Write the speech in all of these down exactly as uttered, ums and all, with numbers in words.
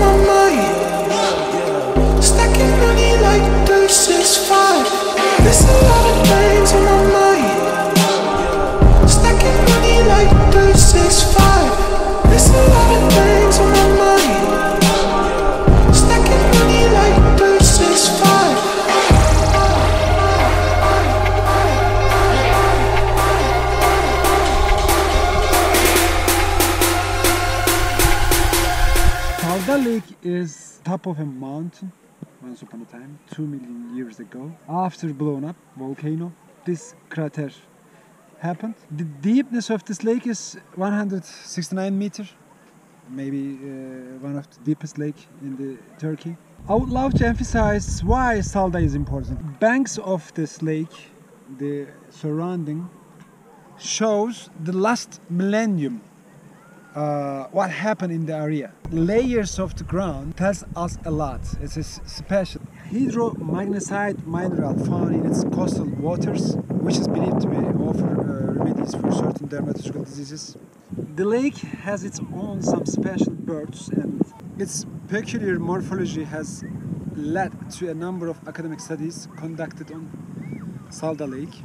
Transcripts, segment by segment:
on my mind. Stacking money like this is fine. There's a lot of things on my mind. Stacking money like this is fine. There's a lot of things on my mind. Stacking money like this is fine. Salda Lake is top of a mountain. Once upon a time, two million years ago, after blown up volcano, this crater happened. The deepness of this lake is one hundred sixty-nine meters, maybe uh, one of the deepest lake in the Turkey. I would love to emphasize why Salda is important. Banks of this lake, the surrounding, shows the last millennium. Uh, what happened in the area. Layers of the ground tells us a lot. It's a special hydro magnesite mineral found in its coastal waters, which is believed to be offer uh, remedies for certain dermatological diseases. The lake has its own some special birds, and its peculiar morphology has led to a number of academic studies conducted on Salda Lake.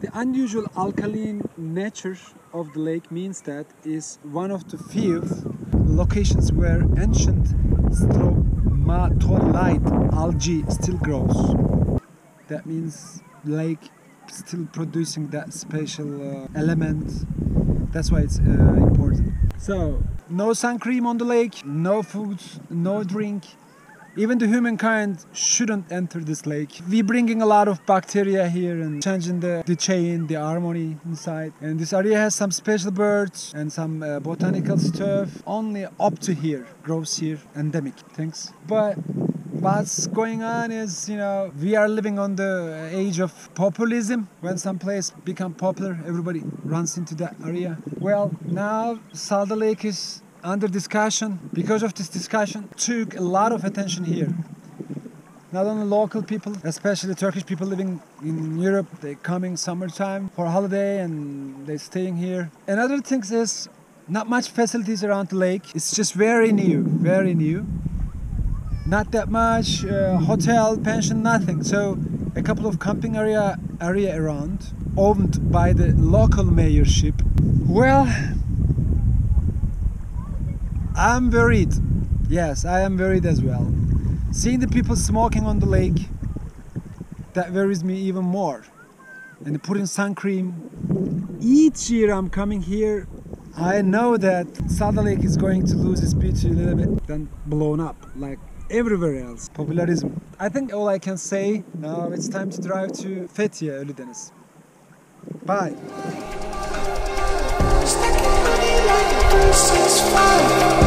The unusual alkaline nature of the lake means that is one of the few locations where ancient stromatolite algae still grows. That means lake still producing that special uh, element. That's why it's uh, important. So no sun cream on the lake, no food, no drink. Even the humankind shouldn't enter this lake. We're bringing a lot of bacteria here and changing the, the chain, the harmony inside. And this area has some special birds and some uh, botanical stuff. Only up to here, grows here, endemic things. But what's going on is, you know, we are living on the age of populism. When some place become popular, everybody runs into that area. Well, now Salda Lake is under discussion. Because of this discussion, took a lot of attention here. Not only local people, especially Turkish people living in Europe, they coming summertime for holiday and they staying here. Another thing is not much facilities around the lake. It's just very new, very new. Not that much uh, hotel, pension, nothing. So a couple of camping area area around, owned by the local mayorship. Well, I'm worried. Yes, I am worried as well. Seeing the people smoking on the lake, that worries me even more. And putting sun cream. Each year I'm coming here, I know that Salda Lake is going to lose its beauty a little bit, then blown up like everywhere else. Popularism. I think all I can say now, it's time to drive to Fethiye, Ölüdeniz. Bye. This is fun.